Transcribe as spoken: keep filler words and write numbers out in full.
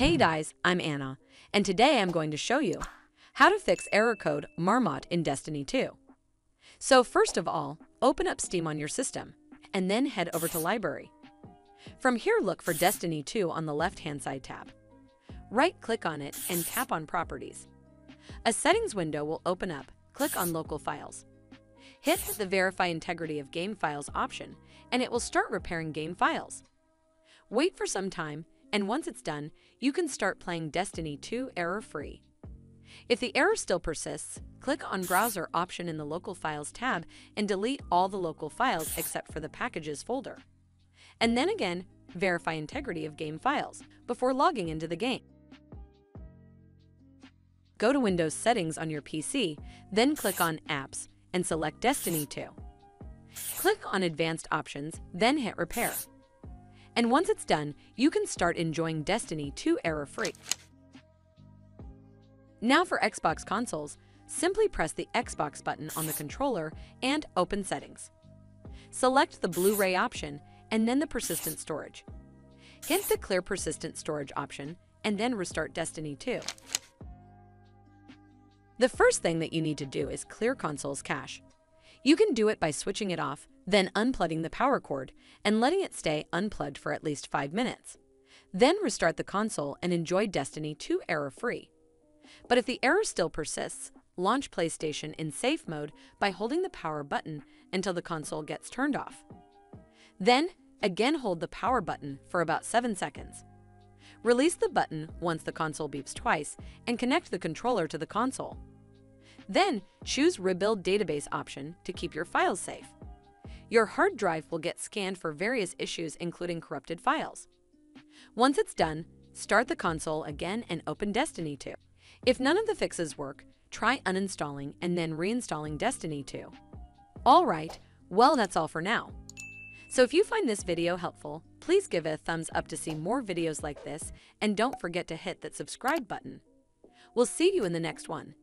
Hey guys, I'm Anna, and today I'm going to show you how to fix error code Marmot in Destiny two. So first of all, open up Steam on your system, and then head over to Library. From here look for Destiny two on the left-hand side tab. Right-click on it and tap on Properties. A settings window will open up, click on Local Files. Hit the Verify Integrity of Game Files option, and it will start repairing game files. Wait for some time, and once it's done, you can start playing Destiny two error-free. If the error still persists, click on Browser option in the Local Files tab and delete all the local files except for the Packages folder. And then again, verify integrity of game files before logging into the game. Go to Windows Settings on your P C, then click on Apps and select Destiny two. Click on Advanced Options, then hit Repair. And once it's done, you can start enjoying Destiny two error-free. Now for Xbox consoles, simply press the Xbox button on the controller and open Settings. Select the Blu-ray option and then the persistent storage. Hit the Clear Persistent Storage option and then restart Destiny two. The first thing that you need to do is clear console's cache. You can do it by switching it off, then unplugging the power cord and letting it stay unplugged for at least five minutes. Then restart the console and enjoy Destiny two error-free. But if the error still persists, launch PlayStation in safe mode by holding the power button until the console gets turned off. Then, again hold the power button for about seven seconds. Release the button once the console beeps twice and connect the controller to the console. Then, choose Rebuild Database option to keep your files safe. Your hard drive will get scanned for various issues including corrupted files. Once it's done, start the console again and open Destiny two. If none of the fixes work, try uninstalling and then reinstalling Destiny two. Alright, well that's all for now. So if you find this video helpful, please give it a thumbs up to see more videos like this, and don't forget to hit that subscribe button. We'll see you in the next one.